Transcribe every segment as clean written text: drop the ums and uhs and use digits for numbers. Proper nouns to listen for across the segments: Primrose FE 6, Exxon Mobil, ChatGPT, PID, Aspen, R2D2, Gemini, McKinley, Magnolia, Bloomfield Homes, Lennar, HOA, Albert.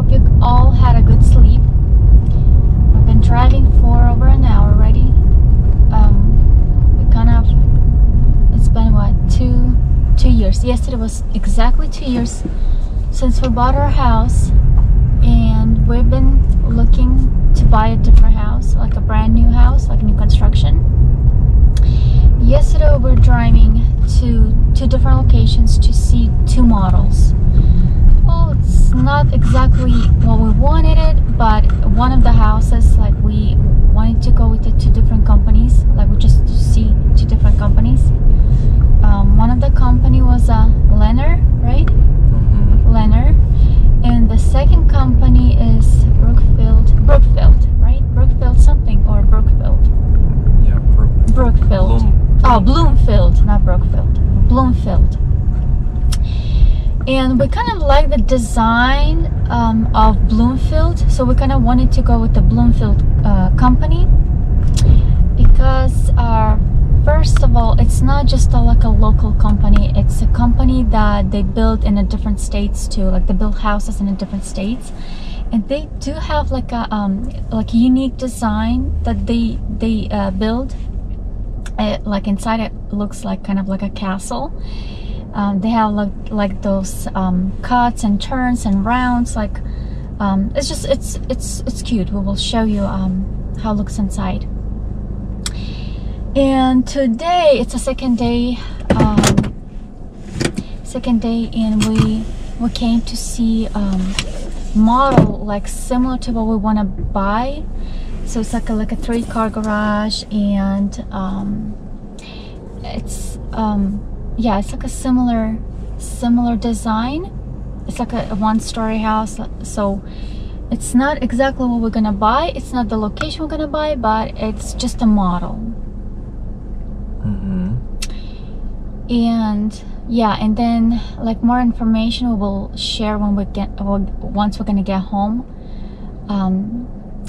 hope you all had a good sleep. I've been driving for over an hour already. It's been what, two years. Yesterday was exactly 2 years since we bought our house, and we've been looking to buy a different house, like a brand new house, like new construction. Yesterday we're driving to two different locations to see two models. Well, it's not exactly what we wanted it, but one of the houses, like, we wanted to go with the two different companies, like we just to see two different companies. One of the company was Lennar, right? Mm-hmm. Lennar. And the second company is Bloomfield. And we kind of like the design of Bloomfield, so we kind of wanted to go with the Bloomfield company, because first of all, it's not just like a local company, it's a company that they build in a different states too, like they build houses in a different states, and they do have like a unique design that they build. Like inside, it looks like kind of like a castle. They have like those cuts and turns and rounds. Like it's just it's cute. We will show you how it looks inside. And today it's a second day, and we came to see model like similar to what we want to buy. So it's like a three-car garage, and it's yeah, it's like a similar design. It's like a one-story house, so it's not exactly what we're gonna buy. It's not the location we're gonna buy, but it's just a model. Mm-hmm. And yeah, and then like more information we will share when we get once we're gonna get home.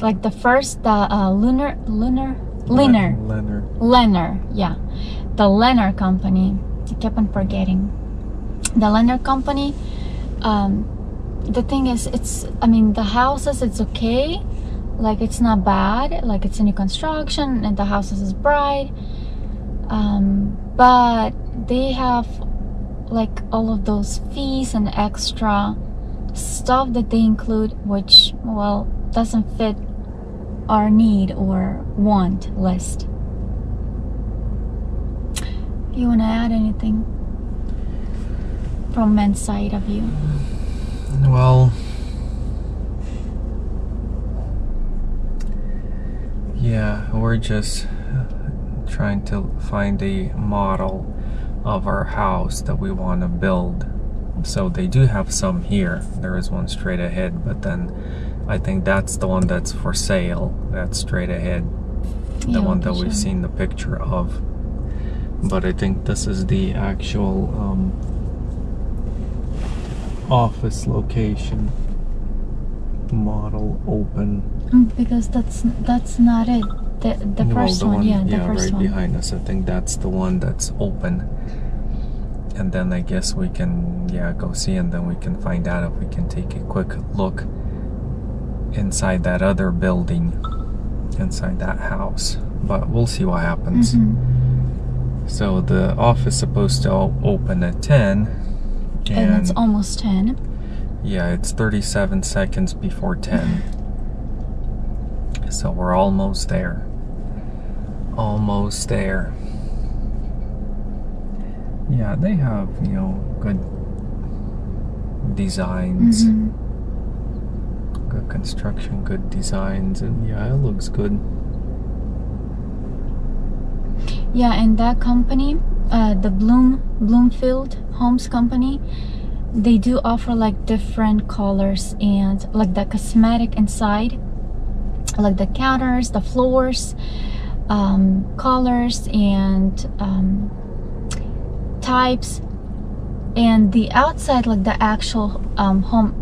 Like the first, the Lennar, yeah, the Lennar company. I kept on forgetting the Lennar company. The thing is, the houses, it's okay, like it's not bad, like it's a new construction and the houses is bright, but they have like all of those fees and extra stuff that they include, which, well, doesn't fit our need or want list. You want to add anything from men's side of you? Well, yeah, we're just trying to find a model of our house that we want to build. So they do have some here. There is one straight ahead, but then I think that's the one that's for sale, that's straight ahead, the one that we've seen the picture of. But I think this is the actual office location model open. Because that's not it. The first one, yeah, the first one. Yeah, right behind us. I think that's the one that's open. And then I guess we can, yeah, go see, and then we can find out if we can take a quick look inside that other building, inside that house, but we'll see what happens. Mm-hmm. So the office is supposed to open at 10, and it's almost 10. Yeah, it's 37 seconds before 10. So we're almost there, almost there. Yeah, they have, you know, good designs. Mm-hmm. Good construction, good designs, and yeah, it looks good. Yeah, and that company, the Bloomfield Homes company, they do offer like different colors and like the cosmetic inside, like the counters, the floors, colors and types, and the outside, like the actual home.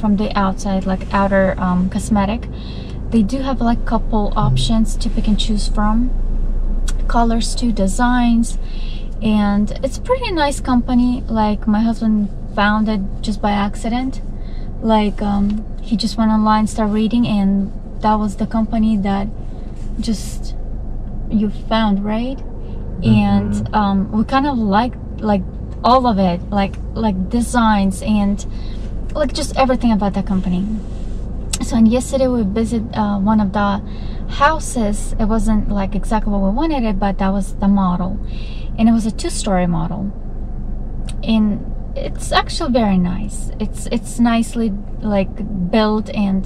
From the outside, like outer cosmetic, they do have like couple options to pick and choose from, colors to designs, and it's pretty nice company. Like my husband found it just by accident. Like he just went online, started reading, and that was the company that just you found, right? Mm-hmm. And we kind of like all of it, like designs and like just everything about that company. So, and yesterday we visited one of the houses. It wasn't like exactly what we wanted it, but that was the model, and it was a two-story model, and it's actually very nice. It's nicely like built. And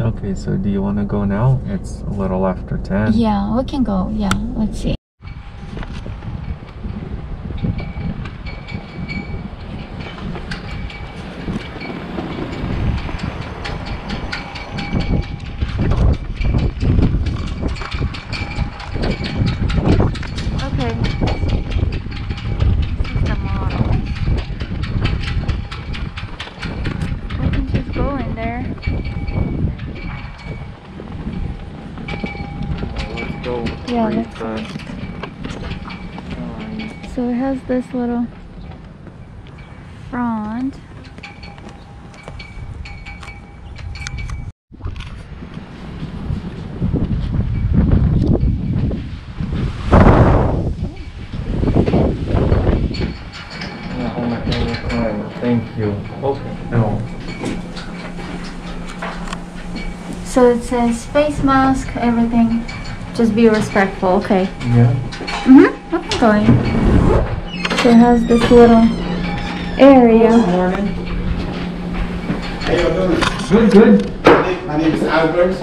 okay, so do you want to go now? It's a little after 10. Yeah, we can go. Yeah, let's see. Yeah, that's right. So it has this little front. Thank you. Okay. No. So it says face mask, everything. Just be respectful, okay? Yeah. Mm-hmm. Okay, going. So it has this little area. Good morning. How you doing? Good, good. My name is Albert.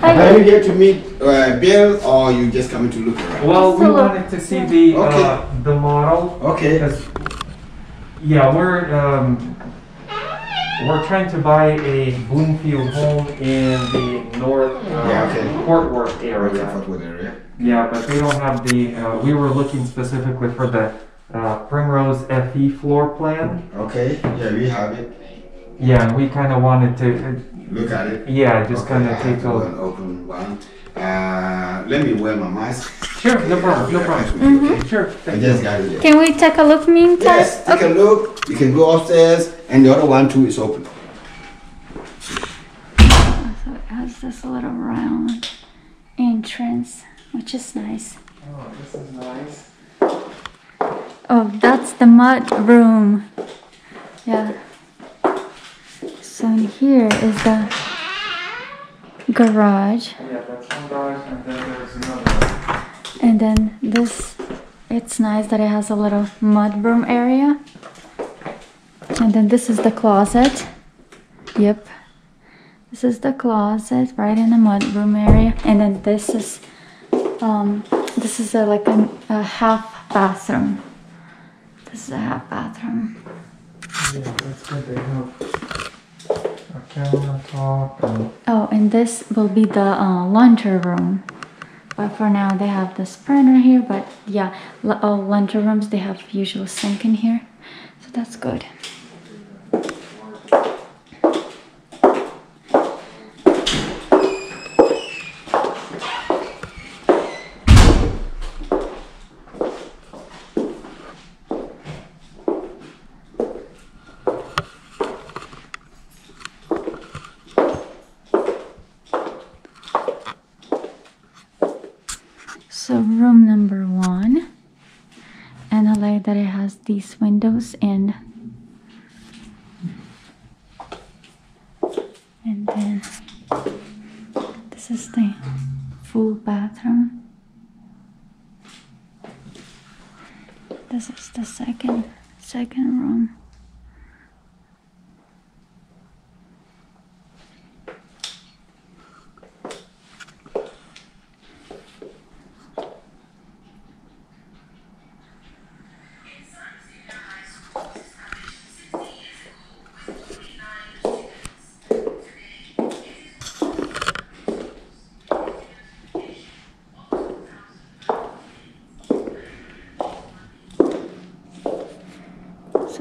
Hi. Are you here to meet Bill, or you just coming to look around? Well, we wanted to see the model. Okay. Yeah, we're trying to buy a Bloomfield home in the north Fort Worth area. Yeah, but we don't have the, we were looking specifically for the Primrose FE floor plan. Okay, yeah, we have it. Yeah, we kind of wanted to look at it. Yeah, just kind of take a look. Open one. Let me wear my mask. Sure, no problem, no problem. Mm-hmm. Sure, thank you. Can we take a look meantime? Yes, take a look. You can go upstairs, and the other one too is open. So it has this little round entrance, which is nice. Oh, this is nice. Oh, that's the mud room. Yeah. So here is the garage. Yeah, that's one garage, and then there's another one. And then this, it's nice that it has a little mudroom area. And then this is the closet. Yep. This is the closet right in the mudroom area. And then this is a half bathroom. This is a half bathroom. Yeah, that's good. They have a countertop. Oh, and this will be the laundry room. But for now, they have the printer here. But yeah, all laundry rooms, they have usual sink in here. So that's good. So room number 1, and I like that it has these windows and then this is the full bathroom. This is the second room.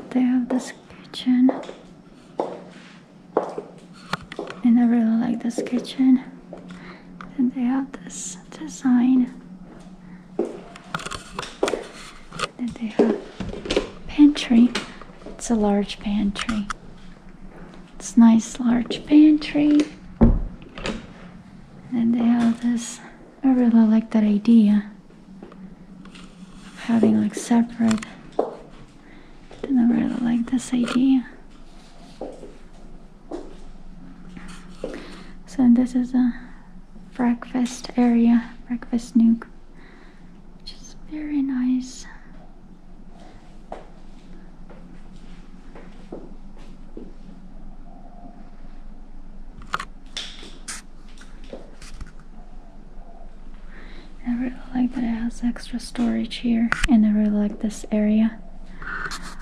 They have this kitchen, and I really like this kitchen. And they have this design. Then they have pantry. It's a large pantry. It's nice large pantry. And they have this, I really like that idea of having like separate, and I really like this idea. So this is a breakfast area, breakfast nook, which is very nice. I really like that it has extra storage here, and I really like this area.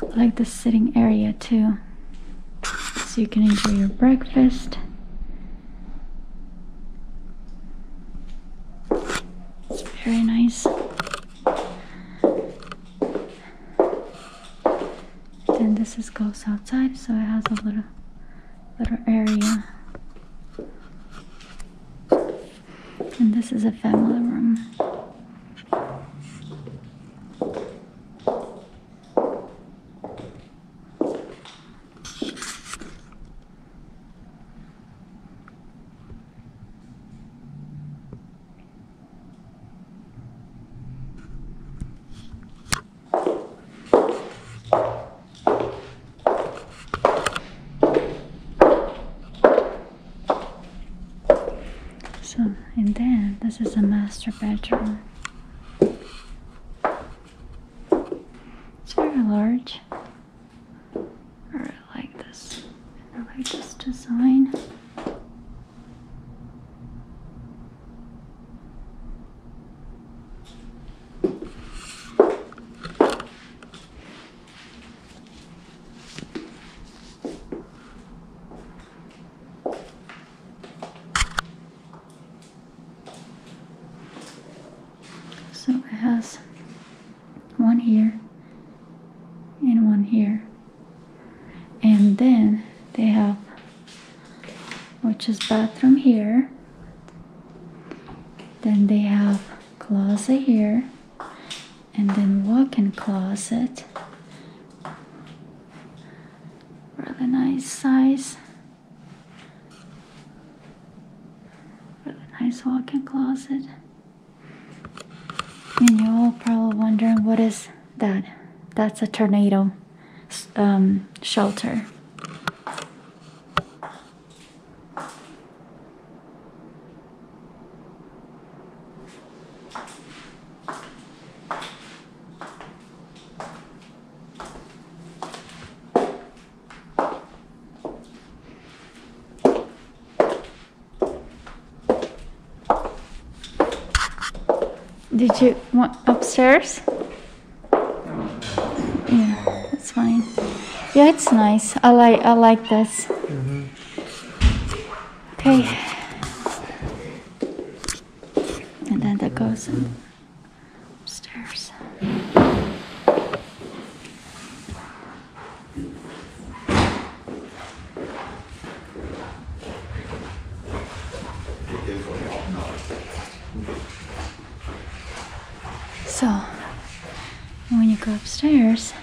I like the sitting area too, so you can enjoy your breakfast. It's very nice. Then this is goes outside, so it has a little area. And this is a family room. And then this is a master bedroom. It's very large. I really like this. I like this design. So it has one here and one here, and then they have, which is bathroom here, then they have closet here, and then walk-in closet, really nice size, really nice walk-in closet. And you're all probably wondering, what is that? That's a tornado shelter. Did you want upstairs? Yeah, that's fine. Yeah, it's nice. I like this. Mm-hmm. Okay. And then that goes upstairs. So, when you go upstairs,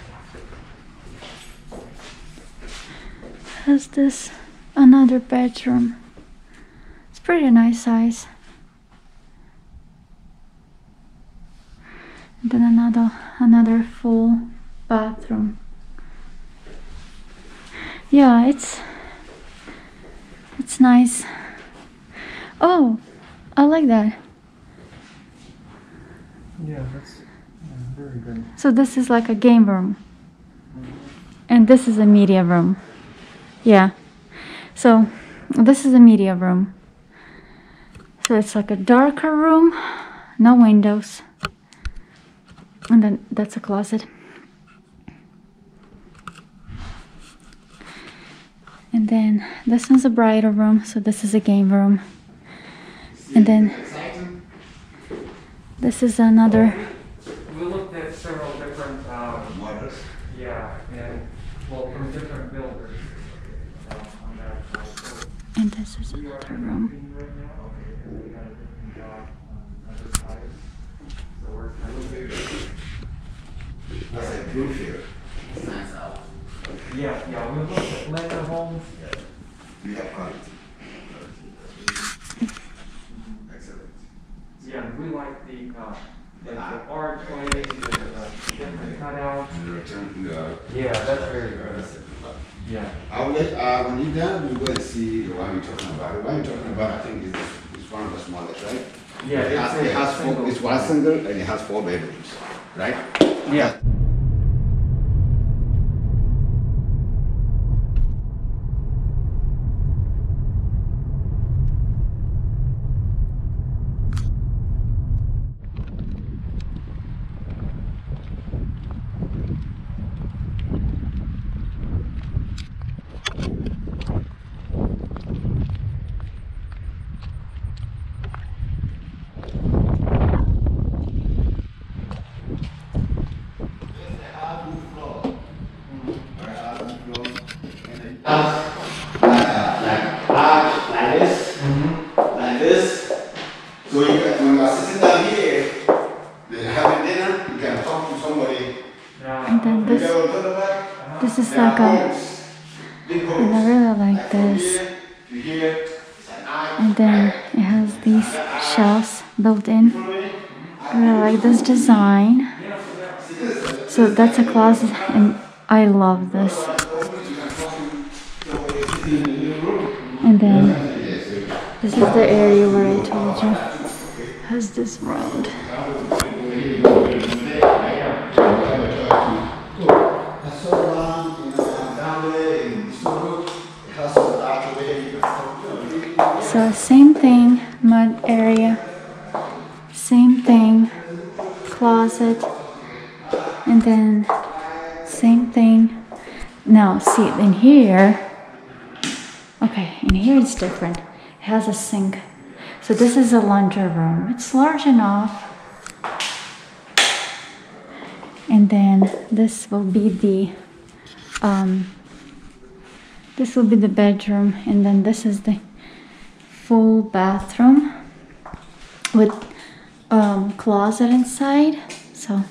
has this another bedroom. It's pretty nice size. And then another full bathroom. Yeah, it's nice. Oh, I like that. Yeah, that's very good. So this is like a game room. And this is a media room. Yeah. So this is a media room. So it's like a darker room. No windows. And then that's a closet. And then this one's a brighter room. So this is a game room. And then this is another. We looked at several different models. Yeah, and well, from different builders. On that. So and this is another room. Right now. Okay, and we got a different job on the other side. So we're Bloomfield. It's nice out. Yeah, we looked at Lennar Homes. Yeah. Excellent. Yeah, we like the orange planes, the different cutouts. Yeah, that's very good. Yeah. I'll let, when you're done, we'll go and see what you're talking about. What you're talking about, I think, is one of the smallest, right? Yeah, it's one single and it has 4 bedrooms, right? Yeah. Design. So that's a closet, and I love this. And then this is the area where I told you has this round. So same thing, mud area, same thing, closet, and then same thing. Now see, in here, okay, in here it's different. It has a sink. So this is a laundry room. It's large enough. And then this will be the bedroom, and then this is the full bathroom with closet inside. So,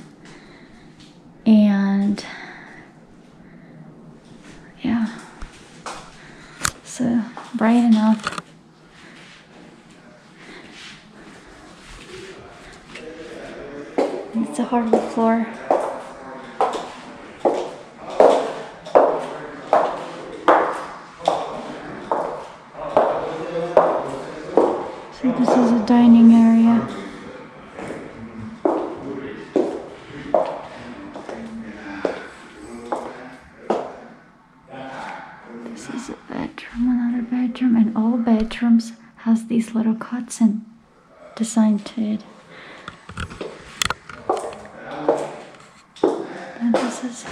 and yeah, so bright enough. It's a hardwood floor. So this is a dining area. And all bedrooms has these little cuts and design to it. And this is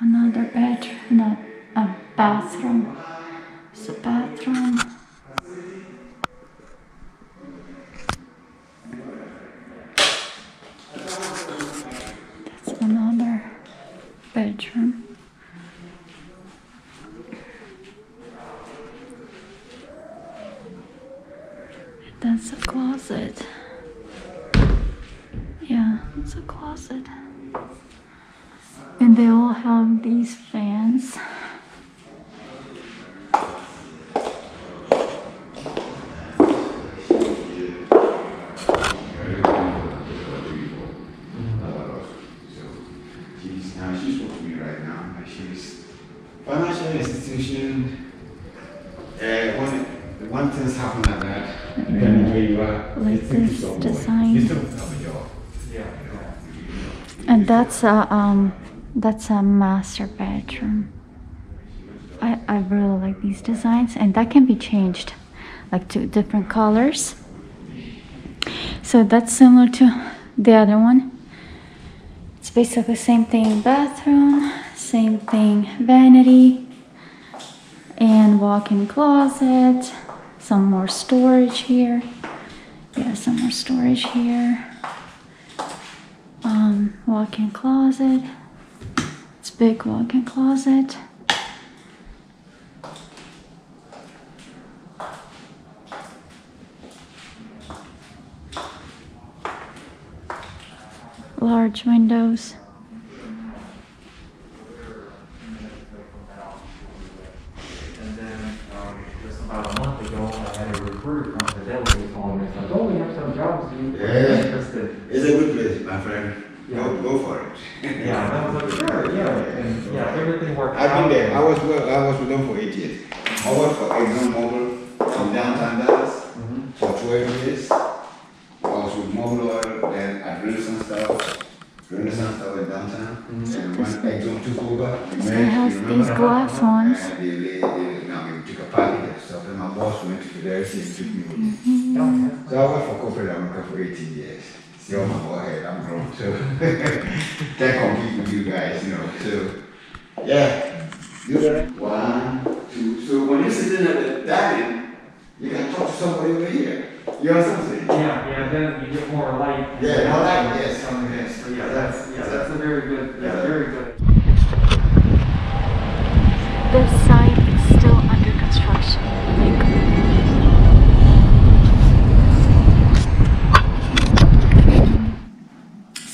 another bedroom, not a bathroom. It's a bathroom. That's another bedroom. That's a closet. Yeah, it's a closet. And they all have these fans. She's with me right now. She's financial institution. When things happen like that, like this design, and that's a master bedroom. I really like these designs, and that can be changed, like to different colors. So that's similar to the other one. It's basically the same thing: bathroom, same thing, vanity, and walk-in closet. Some more storage here. Yeah, some more storage here. Walk-in closet. It's a big walk-in closet. Large windows. And then fruit accidentally on it. I don't we have some jobs you interested? It's a good place, my friend. Yeah. Go for it. Yeah, I was like, sure, yeah. And yeah, everything worked out. I've been there. I was with them for 8 years. I worked for Exxon Mobil from downtown Dallas for 12 years. I was with Mobil Oil and at Renaissance Tower in downtown. And when Exxon took over, it has these glass ones. And we took a party there. So then my boss went to the LC and took me with him. So I worked for corporate America for 18 years. You're my boyhead, I'm grown, so can't compete with you guys, you know. So yeah. You right. One, two, so when you're sitting at the dining, you can talk to somebody over here. You know what I'm saying? Yeah, yeah, then you get more light. Yeah, more light, yes, something yes. So yeah, that's a very good, that's very good. This site is still under construction.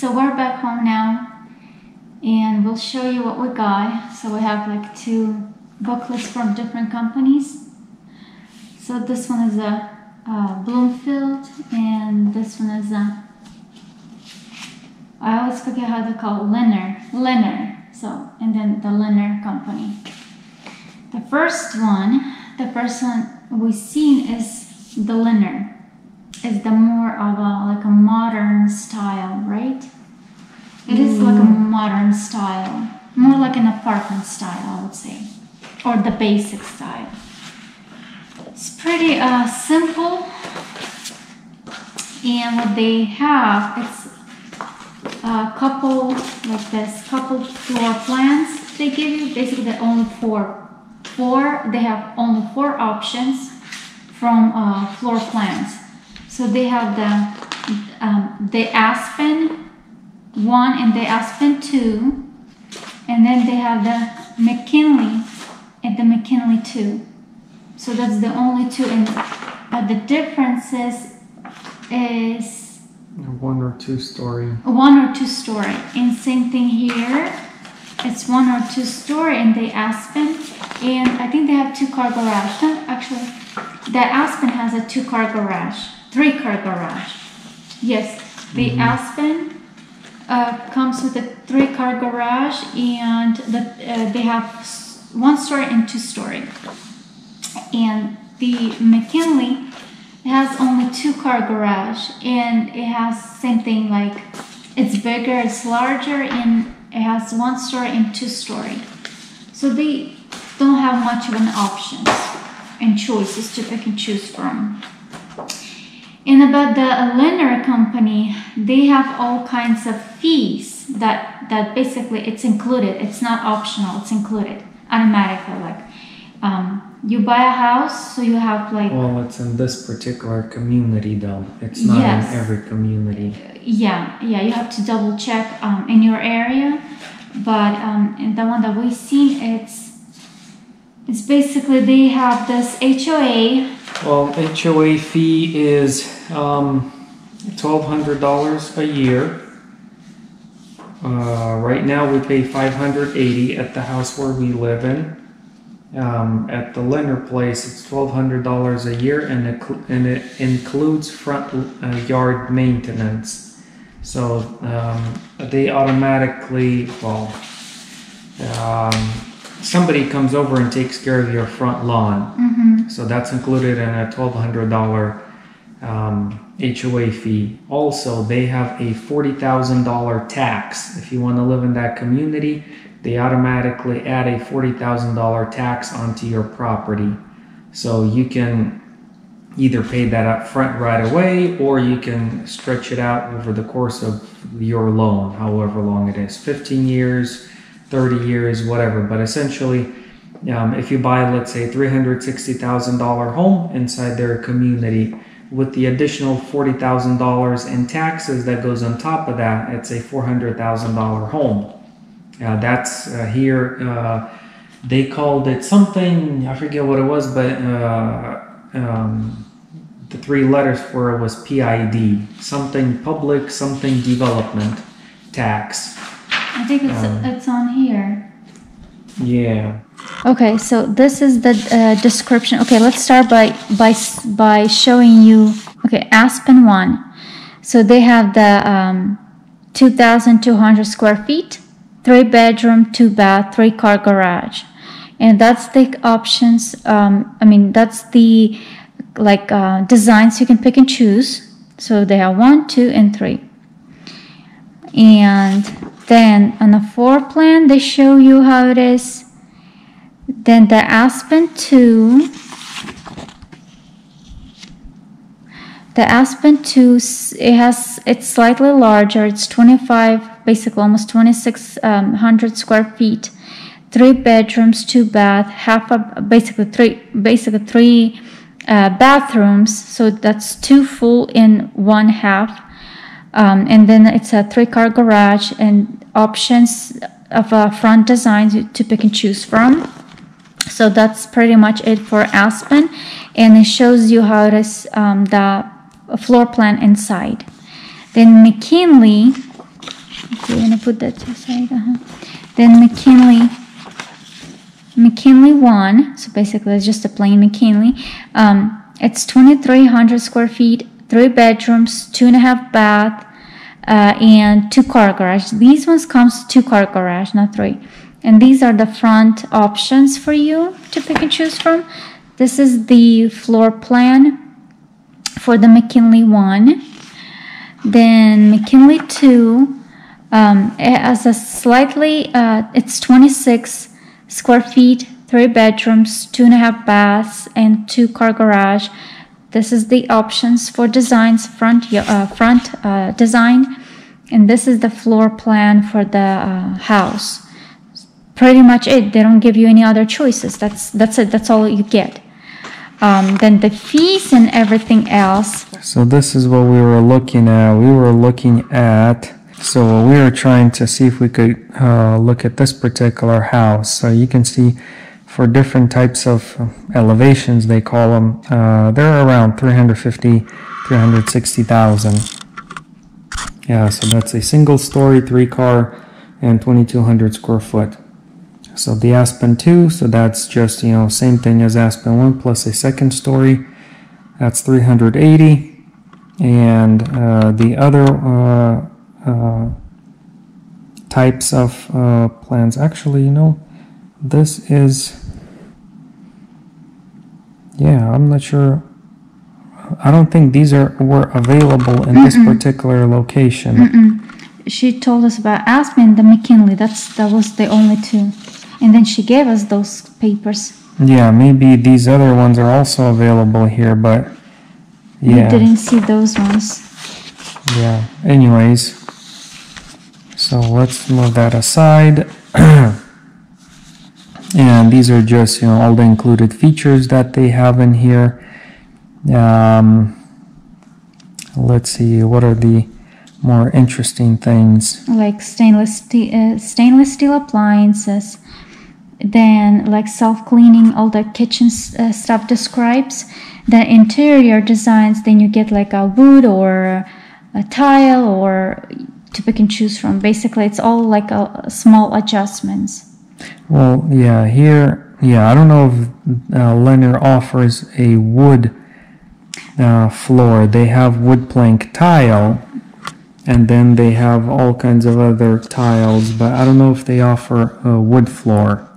So we're back home now, and we'll show you what we got. So we have like 2 booklets from different companies. So this one is a Bloomfield, and this one is a, I always forget how they call it, Lennar. So, and then the Lennar company. The first one we've seen is the Lennar. It's the more of a, like a modern style, right? It is like a modern style, more like an apartment style, I would say, or the basic style. It's pretty simple, and what they have, it's a couple, like this, couple floor plans they give you. Basically, they're only four. They have only 4 options from floor plans. So they have the Aspen 1 and the Aspen 2, and then they have the McKinley and the McKinley 2. So that's the only 2, and the differences is 1 or 2 story. 1 or 2 story, and same thing here. It's 1 or 2 story in the Aspen, and I think they have 2-car garage. No, actually, the Aspen has a 2-car garage. 3-car garage. Yes, the Aspen comes with a 3-car garage, and they have 1 story and 2 story. And the McKinley has only 2-car garage, and it has same thing, like it's bigger, it's larger, and it has 1 story and 2 story. So they don't have much of an options and choices to pick and choose from. And about the Lennar company, they have all kinds of fees that basically it's included. It's not optional. It's included automatically. Like you buy a house, so you have like. Well, it's in this particular community, though. It's not in every community. Yeah, yeah. You have to double check in your area, but in the one that we've seen, it's basically they have this HOA. Well, HOA fee is $1,200 a year. Right now we pay $580 at the house where we live in. At the Lennar place, it's $1,200 a year, and it includes front yard maintenance. So they automatically, well, somebody comes over and takes care of your front lawn. So that's included in a $1,200 HOA fee. Also, they have a $40,000 tax. If you want to live in that community, they automatically add a $40,000 tax onto your property. So you can either pay that up front right away, or you can stretch it out over the course of your loan, however long it is, 15 years, 30 years, whatever. But essentially, if you buy, let's say, $360,000 home inside their community, with the additional $40,000 in taxes that goes on top of that, it's a $400,000 home. That's here. They called it something, I forget what it was, but the 3 letters for it was PID, something public, something development tax. I think it's on here. Yeah. Okay, so this is the description. Okay, let's start by showing you. Okay, Aspen 1. So they have the 2,200 square feet, 3-bedroom, 2-bath, 3-car garage, and that's the options. I mean, that's the designs you can pick and choose. So they have 1, 2, and 3. And then on the floor plan, they show you how it is. Then the Aspen 2. The Aspen 2, it's slightly larger. It's 25, basically almost 2,600 square feet. 3 bedrooms, 2 baths, basically three bathrooms. So that's 2 full and 1 half. And then it's a 3-car garage and options of front designs to pick and choose from. So that's pretty much it for Aspen, and it shows you how it is the floor plan inside. Then McKinley, okay, I'm gonna put that aside. Then McKinley 1, so basically it's just a plain McKinley. It's 2,300 square feet. 3 bedrooms, 2.5 baths, and 2-car garage. These ones comes 2-car garage, not 3. And these are the front options for you to pick and choose from. This is the floor plan for the McKinley 1. Then McKinley 2, it has a slightly, it's 26 square feet, 3 bedrooms, 2.5 baths, and 2-car garage. This is the options for designs, front design, and this is the floor plan for the house. Pretty much it. They don't give you any other choices. That's it. That's all you get. Then the fees and everything else. So this is what we were looking at. So we were trying to see if we could look at this particular house. So you can see, for different types of elevations, they call them, they're around 350,000 to 360,000. Yeah, so that's a single-story, 3-car, and 2,200 square foot. So the Aspen 2, so that's just, you know, same thing as Aspen 1 plus a second story. That's 380, and the other types of plans. Actually, you know, this is. Yeah, I'm not sure. I don't think these were available in this particular location. She told us about Aspen and the McKinley. That was the only two. And then she gave us those papers. Yeah, maybe these other ones are also available here, but yeah. We didn't see those ones. Yeah, anyways. So let's move that aside. And these are just, you know, all the included features that they have in here. Let's see, what are the more interesting things? Like stainless steel appliances, then like self-cleaning, all the kitchen stuff describes, the interior designs, then you get like a wood or a tile or to pick and choose from. Basically, it's all like a small adjustments. Well, yeah, here, yeah, I don't know if Lennar offers a wood floor. They have wood plank tile, and then they have all kinds of other tiles, but I don't know if they offer a wood floor.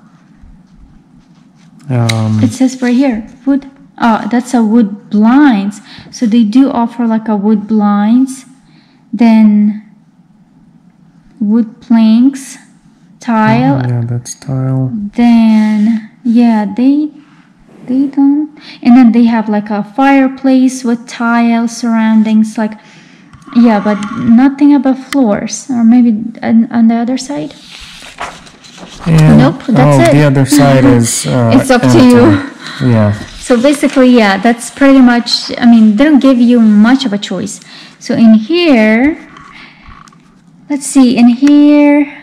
It says right here, wood. Oh, that's a wood blinds. So they do offer like a wood blinds, then wood planks. Tile. Yeah, that's tile. Then yeah, they don't. And then they have like a fireplace with tile surroundings, like, yeah, but nothing about floors. Or maybe on the other side. Yeah. Nope, that's it. The other side is it's up to you. Yeah. So basically, yeah, that's pretty much. I mean, they don't give you much of a choice. So in here, let's see. In here.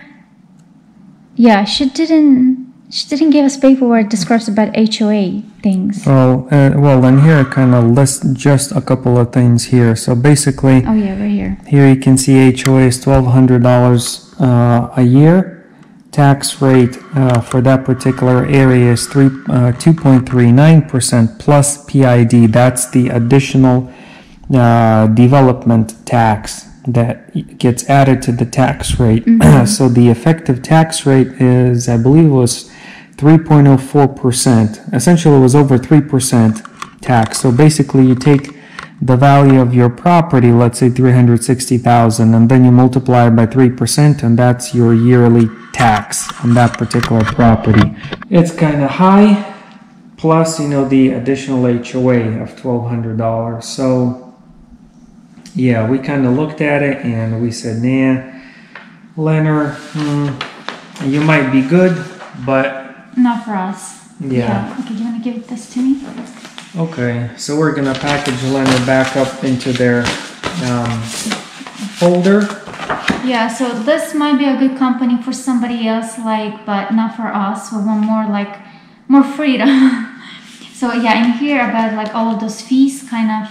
Yeah, she didn't give us paperwork that describes about HOA things. Well, and here it kind of lists just a couple of things here. So basically, oh yeah, right here. Here you can see HOA is $1,200 a year, tax rate for that particular area is 2.39% plus PID. That's the additional development tax that gets added to the tax rate. Mm-hmm. So the effective tax rate is, I believe it was 3.04%. Essentially, it was over 3% tax. So basically, you take the value of your property, let's say 360,000, and then you multiply it by 3%, and that's your yearly tax on that particular property. It's kind of high, plus, you know, the additional HOA of $1,200. So yeah, we kind of looked at it and we said, nah, Lennar, you might be good, but not for us. Yeah. Okay, you want to give this to me? Okay, so we're gonna package Lennar back up into their folder. Yeah, so this might be a good company for somebody else, like, but not for us. We want more, like, more freedom. So yeah, in here about like all of those fees, kind of,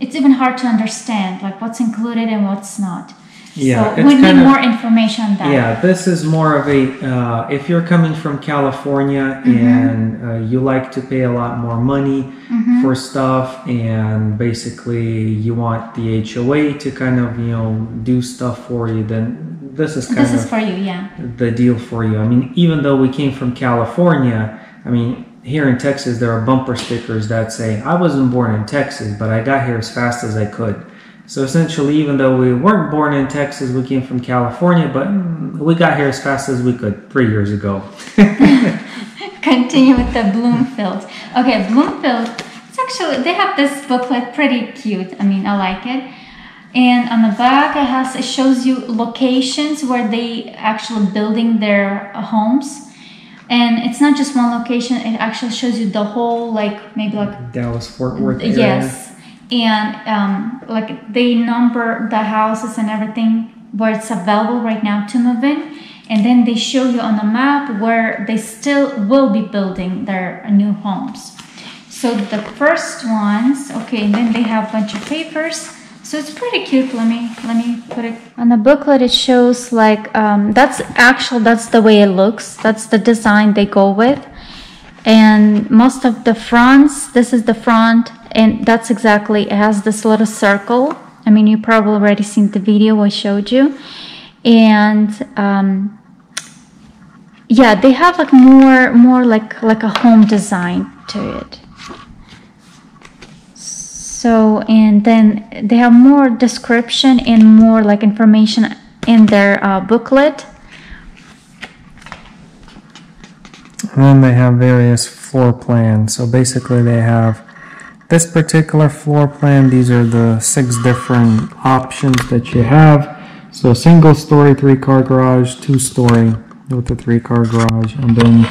it's even hard to understand, like what's included and what's not. Yeah, so we need more information on that. Yeah, this is more of a, if you're coming from California, mm-hmm. and you like to pay a lot more money, mm-hmm. for stuff, and basically you want the HOA to kind of, you know, do stuff for you, then this is kind of for you, yeah. The deal for you. I mean, even though we came from California, I mean, here in Texas, there are bumper stickers that say, I wasn't born in Texas, but I got here as fast as I could. So essentially, even though we weren't born in Texas, we came from California, but we got here as fast as we could 3 years ago. Continue with the Bloomfield. Okay, Bloomfield, it's actually, they have this booklet, pretty cute. I mean, I like it. And on the back, it shows you locations where they actually building their homes. And it's not just one location, it actually shows you the whole, like, maybe like Dallas-Fort Worth area. Yes. And like they number the houses and everything where it's available right now to move in, and then they show you on the map where they still will be building their new homes. So the first ones, okay, and then they have a bunch of papers. So it's pretty cute. Let me put it on the booklet. It shows like that's the way it looks. That's the design they go with, and most of the fronts. This is the front. And that's exactly, it has this little circle. I mean, you probably already seen the video I showed you. And yeah, they have like more like a home design to it. So, and then they have more description and more like information in their booklet. And then they have various floor plans. So basically they have this particular floor plan. These are the 6 different options that you have. So single story, 3-car garage, 2-story with a 3-car garage, and then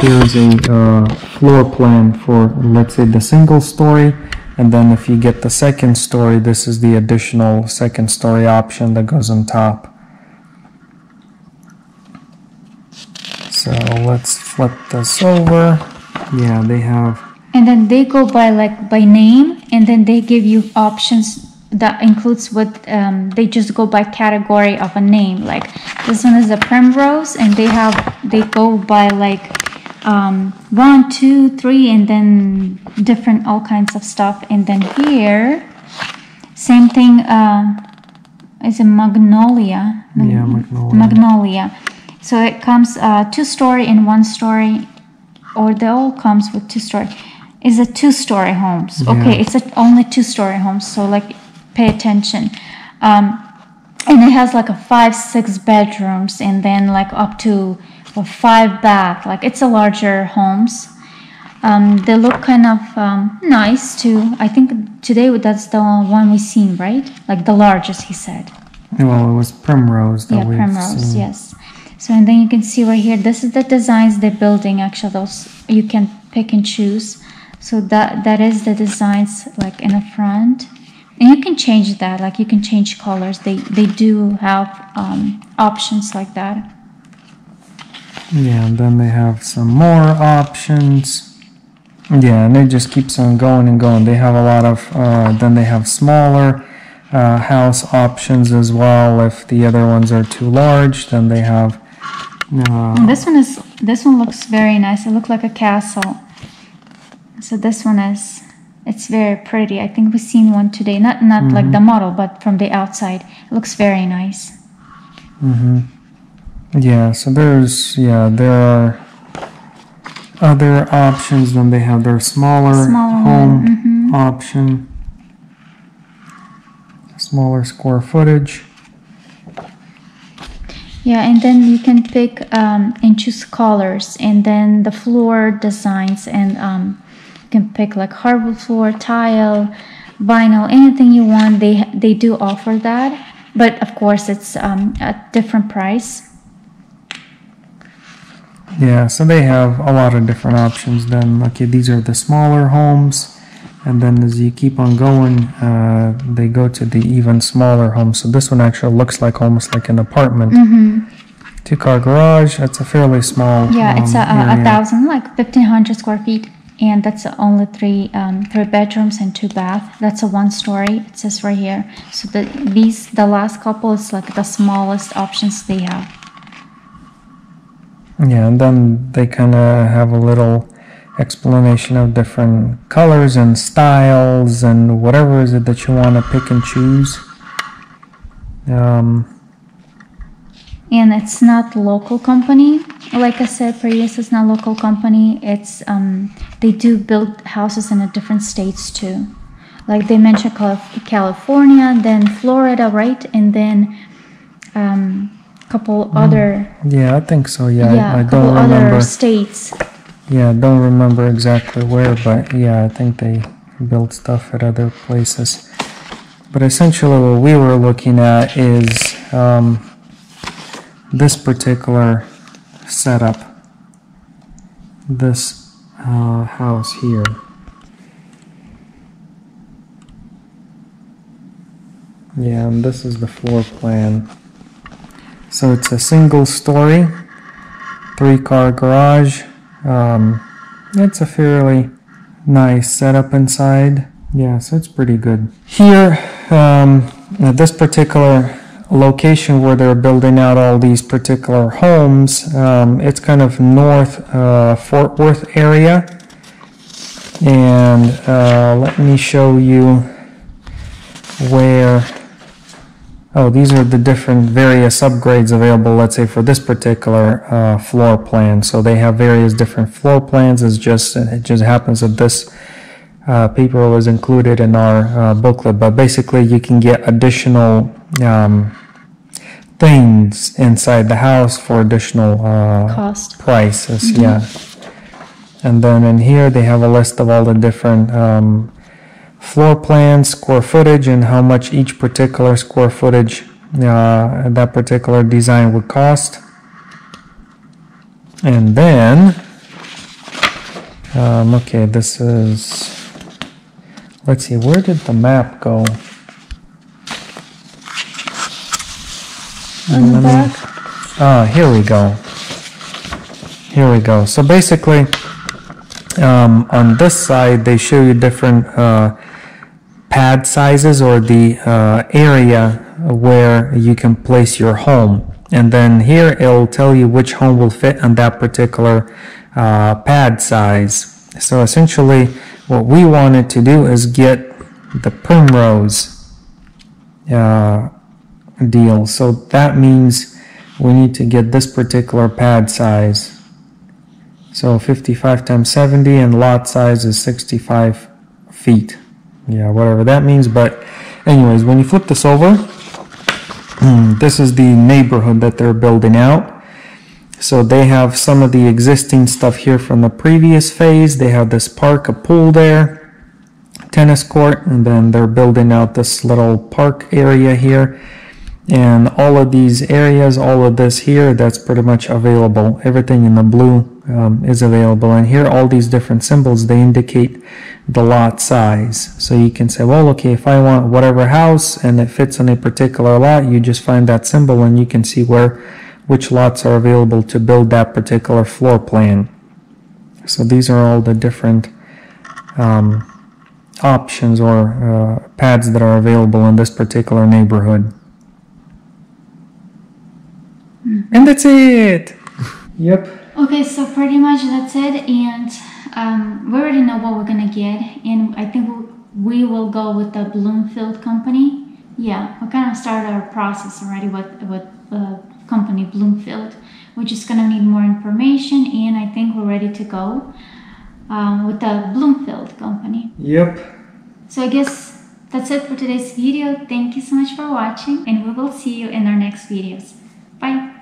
here's a floor plan for, let's say, the single story. And then if you get the 2nd story, this is the additional 2nd story option that goes on top. So let's flip this over. Yeah, they have. And then they go by like by name, and then they give you options that includes what they just go by category of a name. Like this one is the Primrose, and they go by like 1, 2, 3, and then different all kinds of stuff. And then here, same thing is a Magnolia. Yeah, Magnolia. Magnolia. So it comes 2-story and 1-story, or they all comes with 2-story. It's a 2-story homes. Yeah. Okay, it's only 2-story homes, so like pay attention. And it has like a 5-6 bedrooms, and then like up to 5 bath. Like it's a larger homes. They look kind of nice too. I think today that's the one we've seen, right? Like the largest, he said. Well, it was Primrose that we've seen. Yeah, Primrose, yes. So, and then you can see right here, this is the designs they're building. Actually, those you can pick and choose. So that is the designs like in the front, and you can change that. Like you can change colors. They do have options like that. Yeah, and then they have some more options. Yeah, and it just keeps on going and going. They have a lot of. Then they have smaller house options as well. If the other ones are too large, then they have No. This one looks very nice. It looks like a castle. So this one is, it's very pretty. I think we've seen one today. Not like the model, but from the outside. It looks very nice. Yeah, so there are other options. Then they have their smaller home option. Smaller square footage. Yeah, and then you can pick and choose colors, and then the floor designs, and you can pick like hardwood floor, tile, vinyl, anything you want. They do offer that, but of course it's a different price. Yeah, so they have a lot of different options. Then okay, these are the smaller homes, and then as you keep on going, they go to the even smaller home. So this one actually looks like almost like an apartment. Two-car garage. That's a fairly small. Yeah, it's a 1,000, like 1,500 square feet, and that's only three bedrooms and two bath. That's a one-story. It says right here. So the last couple is like the smallest options they have. Yeah, and then they kind of have a little explanation of different colors and styles and whatever is it that you want to pick and choose. And it's not local company. Like I said, previous, it's not local company. It's they do build houses in different states too. Like they mentioned California, then Florida, right? And then a couple other. Yeah, I think so. Yeah, I don't remember. Other states. Yeah, I don't remember exactly where, but yeah, I think they built stuff at other places. But essentially what we were looking at is this particular setup, this house here. Yeah, and this is the floor plan. So it's a single story, three-car garage. It's a fairly nice setup inside. Yeah, so it's pretty good. Here, at this particular location where they're building out all these particular homes, it's kind of north Fort Worth area. And let me show you where... Oh, these are the different various upgrades available, let's say, for this particular floor plan. So they have various different floor plans. It just happens that this paper was included in our booklet. But basically, you can get additional things inside the house for additional prices. Yeah. And then in here, they have a list of all the different floor plan, square footage, and how much each particular square footage that particular design would cost. And then, okay, this is, let's see, where did the map go? On the back. Here we go. Here we go. So basically, on this side, they show you different pad sizes or the area where you can place your home. And then here it'll tell you which home will fit on that particular pad size. So essentially what we wanted to do is get the Primrose deal. So that means we need to get this particular pad size. So 55 × 70, and lot size is 65 feet. Yeah, whatever that means. But anyways, when you flip this over, this is the neighborhood that they're building out. So they have some of the existing stuff here from the previous phase. They have this park, a pool there, tennis court, and then they're building out this little park area here. And all of these areas, all of this here, that's pretty much available. Everything in the blue is available. And here, all these different symbols, they indicate the lot size. So you can say, well, okay, if I want whatever house and it fits on a particular lot, you just find that symbol and you can see which lots are available to build that particular floor plan. So these are all the different options or pads that are available in this particular neighborhood. And that's it. Yep. Okay, so pretty much that's it, and we already know what we're gonna get, and I think we will go with the Bloomfield company. Yeah, we kind of started our process already with company Bloomfield. We're just gonna need more information, and I think we're ready to go with the Bloomfield company. Yep. So I guess that's it for today's video. Thank you so much for watching, and we will see you in our next videos. Bye.